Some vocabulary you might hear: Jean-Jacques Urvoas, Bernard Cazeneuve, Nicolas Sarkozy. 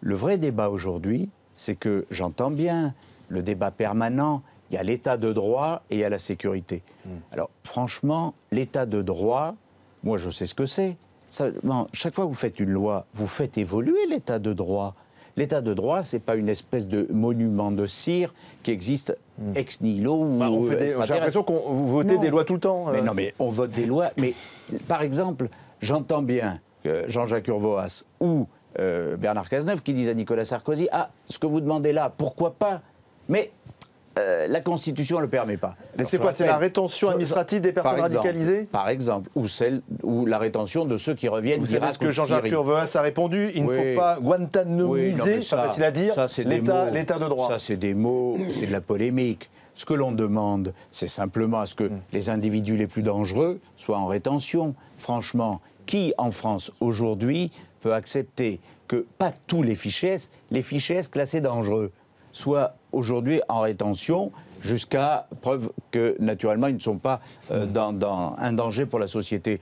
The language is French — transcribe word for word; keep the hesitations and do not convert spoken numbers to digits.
Le vrai débat aujourd'hui, c'est que j'entends bien le débat permanent, il y a l'état de droit et il y a la sécurité. Mmh. Alors franchement, l'état de droit, moi je sais ce que c'est. Bon, chaque fois que vous faites une loi, vous faites évoluer l'état de droit. L'état de droit, ce n'est pas une espèce de monument de cire qui existe ex nihilo. Bah, j'ai l'impression qu'on vote des lois tout le temps. Euh. Mais non, mais on vote des lois. Mais par exemple, j'entends bien que Jean-Jacques Urvoas ou euh, Bernard Cazeneuve qui disent à Nicolas Sarkozy « Ah, ce que vous demandez là, pourquoi pas ?» Mais euh, la Constitution ne le permet pas. Mais c'est quoi? C'est la rétention administrative des personnes par exemple, radicalisées? Par exemple, ou celle, ou la rétention de ceux qui reviennent d'Irak. Vous savez ce que Jean-Jacques Urvoas a répondu? Il oui. ne faut pas guantanomiser, oui, c'est facile à dire, l'état de droit. Ça, c'est des mots, c'est de la polémique. Ce que l'on demande, c'est simplement à ce que mmh. les individus les plus dangereux soient en rétention. Franchement, qui en France aujourd'hui peut accepter que pas tous les fichiers, les fichiers classés dangereux, soient aujourd'hui en rétention jusqu'à preuve que naturellement ils ne sont pas euh, dans, dans un danger pour la société.